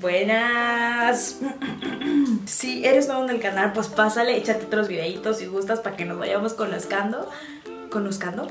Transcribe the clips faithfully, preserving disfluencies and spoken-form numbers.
Buenas. Si eres nuevo en el canal, pues pásale, échate otros videitos si gustas para que nos vayamos conozcando. ¿Conozcando?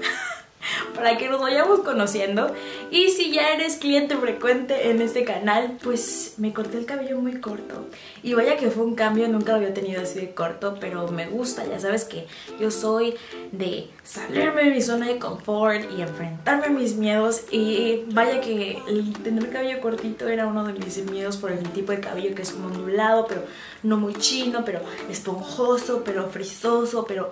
Para que nos vayamos conociendo. Y si ya eres cliente frecuente en este canal, pues me corté el cabello muy corto. Y vaya que fue un cambio, nunca lo había tenido así de corto, pero me gusta. Ya sabes que yo soy de salirme de mi zona de confort y enfrentarme a mis miedos. Y vaya que el tener el cabello cortito era uno de mis miedos por el tipo de cabello que es como ondulado, pero no muy chino, pero esponjoso, pero frisoso, pero...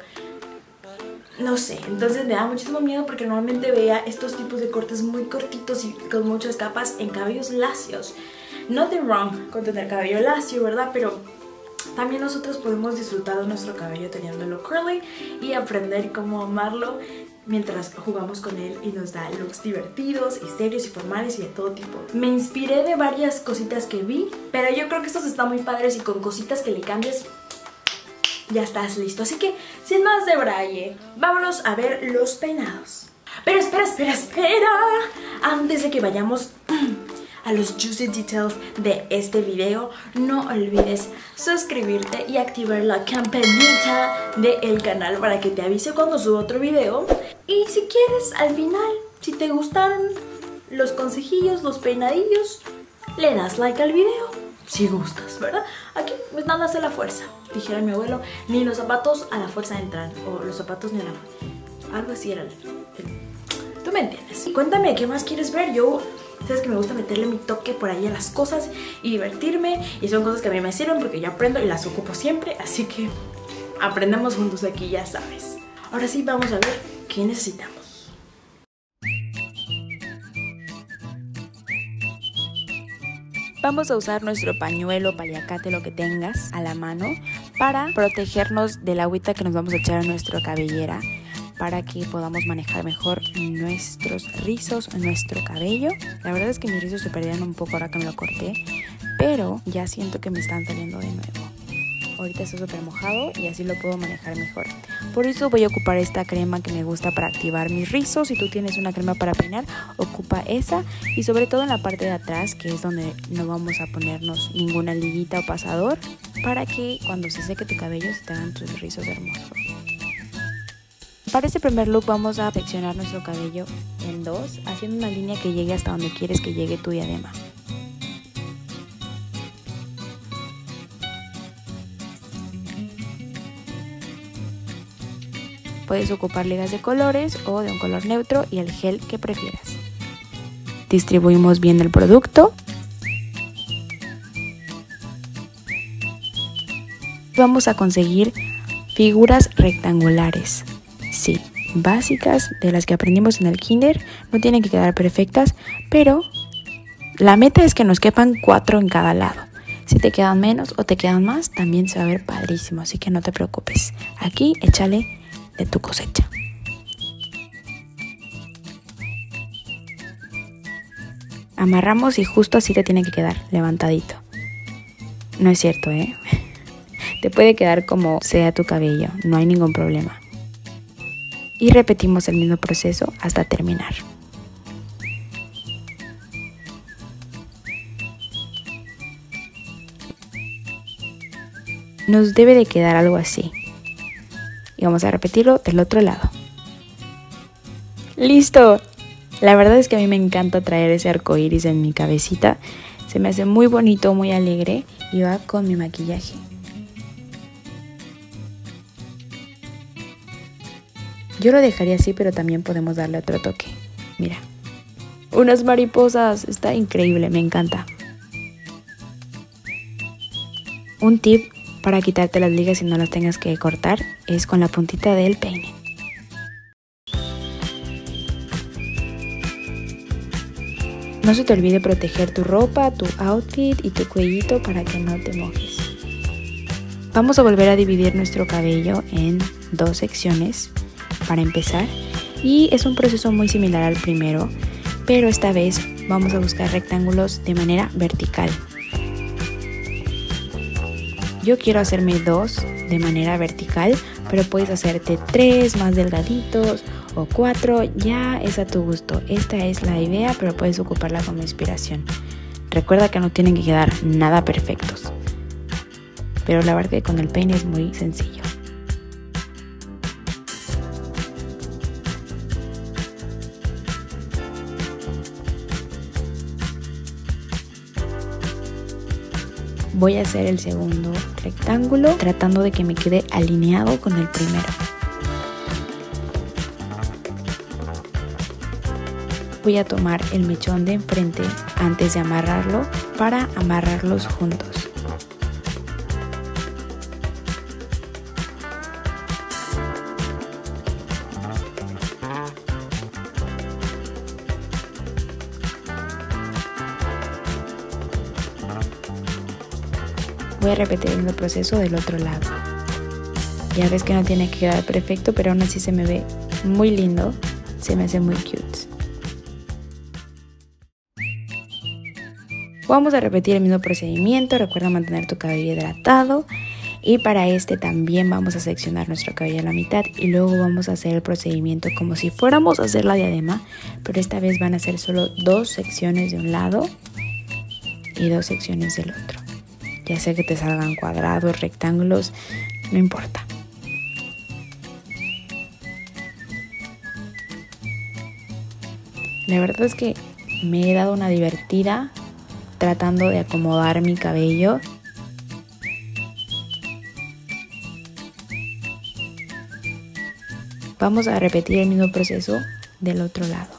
no sé, entonces me da muchísimo miedo porque normalmente veía estos tipos de cortes muy cortitos y con muchas capas en cabellos lacios. Nothing wrong con tener cabello lacio, ¿verdad? Pero también nosotros podemos disfrutar de nuestro cabello teniéndolo curly y aprender cómo amarlo mientras jugamos con él y nos da looks divertidos y serios y formales y de todo tipo. Me inspiré de varias cositas que vi, pero yo creo que estos están muy padres y con cositas que le cambies... ya estás listo, así que sin más de braille, vámonos a ver los peinados. Pero espera, espera, espera, antes de que vayamos a los juicy details de este video, no olvides suscribirte y activar la campanita del canal para que te avise cuando suba otro video. Y si quieres, al final, si te gustaron los consejillos, los peinadillos, le das like al video. Si gustas, ¿verdad? Aquí pues nada hace la fuerza, dijera mi abuelo, ni los zapatos a la fuerza entran, o los zapatos ni a la fuerza, algo así era el... tú me entiendes. Cuéntame, ¿qué más quieres ver? Yo, sabes que me gusta meterle mi toque por ahí a las cosas y divertirme, y son cosas que a mí me sirven porque yo aprendo y las ocupo siempre, así que aprendemos juntos aquí, ya sabes. Ahora sí, vamos a ver qué necesitamos. Vamos a usar nuestro pañuelo, paliacate, lo que tengas a la mano, para protegernos del agüita que nos vamos a echar a nuestra cabellera, para que podamos manejar mejor nuestros rizos, nuestro cabello. La verdad es que mis rizos se perdieron un poco ahora que me lo corté, pero ya siento que me están saliendo de nuevo. Ahorita está súper mojado y así lo puedo manejar mejor. Por eso voy a ocupar esta crema que me gusta para activar mis rizos. Si tú tienes una crema para peinar, ocupa esa. Y sobre todo en la parte de atrás, que es donde no vamos a ponernos ninguna liguita o pasador, para que cuando se seque tu cabello se te hagan tus rizos hermosos. Para este primer look vamos a seccionar nuestro cabello en dos, haciendo una línea que llegue hasta donde quieres que llegue tu diadema. Puedes ocupar ligas de colores o de un color neutro y el gel que prefieras. Distribuimos bien el producto. Vamos a conseguir figuras rectangulares. Sí, básicas de las que aprendimos en el kinder. No tienen que quedar perfectas, pero la meta es que nos quepan cuatro en cada lado. Si te quedan menos o te quedan más, también se va a ver padrísimo, así que no te preocupes. Aquí échale de tu cosecha. Amarramos y justo así te tiene que quedar, levantadito. No es cierto, ¿eh? Te puede quedar como sea tu cabello, no hay ningún problema. Y repetimos el mismo proceso hasta terminar. Nos debe de quedar algo así. Y vamos a repetirlo del otro lado. ¡Listo! La verdad es que a mí me encanta traer ese arco iris en mi cabecita. Se me hace muy bonito, muy alegre y va con mi maquillaje. Yo lo dejaría así, pero también podemos darle otro toque. Mira, unas mariposas. Está increíble, me encanta. Un tip para quitarte las ligas y no las tengas que cortar es con la puntita del peine. No se te olvide proteger tu ropa, tu outfit y tu cuellito para que no te mojes. Vamos a volver a dividir nuestro cabello en dos secciones para empezar, y es un proceso muy similar al primero, pero esta vez vamos a buscar rectángulos de manera vertical. Yo quiero hacerme dos de manera vertical, pero puedes hacerte tres más delgaditos o cuatro, ya es a tu gusto. Esta es la idea, pero puedes ocuparla como inspiración. Recuerda que no tienen que quedar nada perfectos, pero la verdad que con el peine es muy sencillo. Voy a hacer el segundo rectángulo, tratando de que me quede alineado con el primero. Voy a tomar el mechón de enfrente antes de amarrarlo para amarrarlos juntos. Voy a repetir el proceso del otro lado. Ya ves que no tiene que quedar perfecto, pero aún así se me ve muy lindo, se me hace muy cute. Vamos a repetir el mismo procedimiento, recuerda mantener tu cabello hidratado, y para este también vamos a seccionar nuestro cabello a la mitad y luego vamos a hacer el procedimiento como si fuéramos a hacer la diadema, pero esta vez van a ser solo dos secciones de un lado y dos secciones del otro. Ya sea que te salgan cuadrados, rectángulos, no importa. La verdad es que me he dado una divertida tratando de acomodar mi cabello. Vamos a repetir el mismo proceso del otro lado.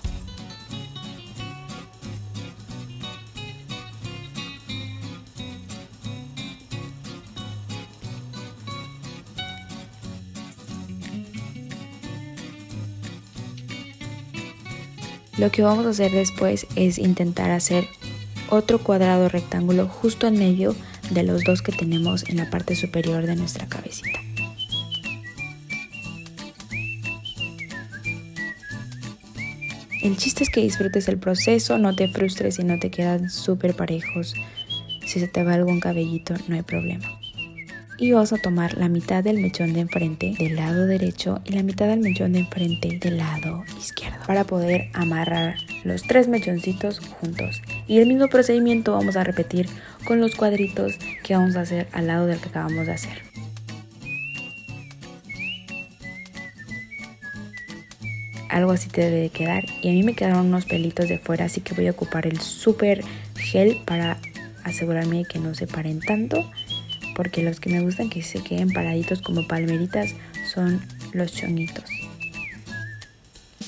Lo que vamos a hacer después es intentar hacer otro cuadrado rectángulo justo en medio de los dos que tenemos en la parte superior de nuestra cabecita. El chiste es que disfrutes el proceso, no te frustres si no te quedan súper parejos. Si se te va algún cabellito, no hay problema. Y vas a tomar la mitad del mechón de enfrente del lado derecho y la mitad del mechón de enfrente del lado izquierdo para poder amarrar los tres mechoncitos juntos. Y el mismo procedimiento vamos a repetir con los cuadritos que vamos a hacer al lado del que acabamos de hacer. Algo así te debe de quedar, y a mí me quedaron unos pelitos de fuera, así que voy a ocupar el super gel para asegurarme que no se paren tanto. Porque los que me gustan que se queden paraditos como palmeritas son los chonguitos.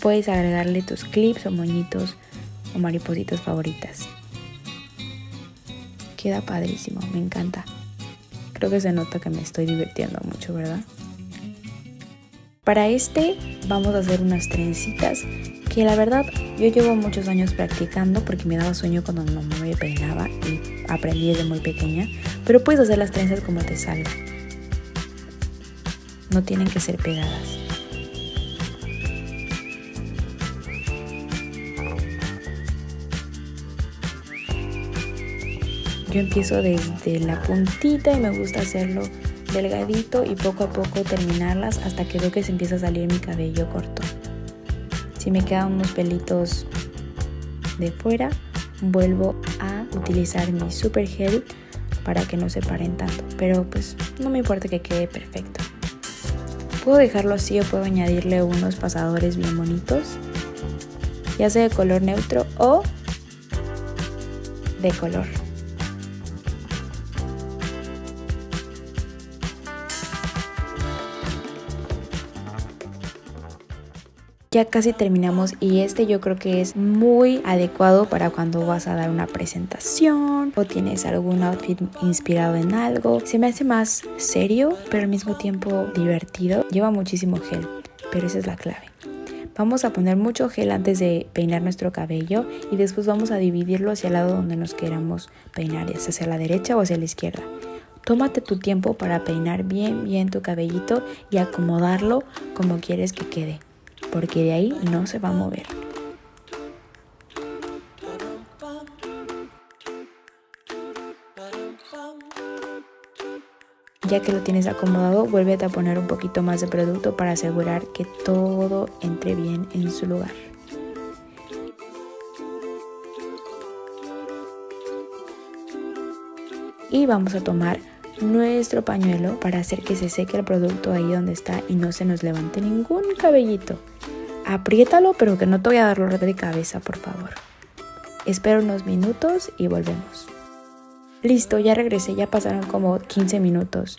Puedes agregarle tus clips o moñitos o maripositas favoritas. Queda padrísimo, me encanta. Creo que se nota que me estoy divirtiendo mucho, ¿verdad? Para este vamos a hacer unas trencitas que la verdad yo llevo muchos años practicando porque me daba sueño cuando mi mamá me peinaba y aprendí desde muy pequeña. Pero puedes hacer las trenzas como te salga. No tienen que ser pegadas. Yo empiezo desde la puntita y me gusta hacerlo delgadito y poco a poco terminarlas hasta que veo que se empieza a salir mi cabello corto. Si me quedan unos pelitos de fuera, vuelvo a utilizar mi super gel para que no se paren tanto, pero pues no me importa que quede perfecto. Puedo dejarlo así o puedo añadirle unos pasadores bien bonitos, ya sea de color neutro o de color. Ya casi terminamos, y este yo creo que es muy adecuado para cuando vas a dar una presentación o tienes algún outfit inspirado en algo. Se me hace más serio, pero al mismo tiempo divertido. Lleva muchísimo gel, pero esa es la clave. Vamos a poner mucho gel antes de peinar nuestro cabello y después vamos a dividirlo hacia el lado donde nos queramos peinar, ya sea hacia la derecha o hacia la izquierda. Tómate tu tiempo para peinar bien, bien tu cabellito y acomodarlo como quieres que quede, porque de ahí no se va a mover. Ya que lo tienes acomodado, vuélvete a poner un poquito más de producto para asegurar que todo entre bien en su lugar. y vamos a tomar nuestro pañuelo para hacer que se seque el producto ahí donde está y no se nos levante ningún cabellito. Apriétalo, pero que no te voy a dar dolor de cabeza, por favor. Espero unos minutos y volvemos. Listo, ya regresé, ya pasaron como quince minutos.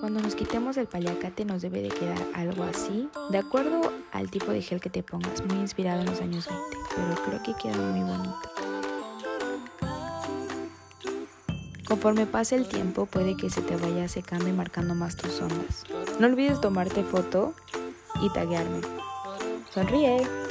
Cuando nos quitemos el paliacate nos debe de quedar algo así, de acuerdo al tipo de gel que te pongas, muy inspirado en los años veinte, pero creo que queda muy bonito. Conforme pase el tiempo puede que se te vaya secando y marcando más tus sombras. No olvides tomarte foto y taguearme. ¡Sonríe!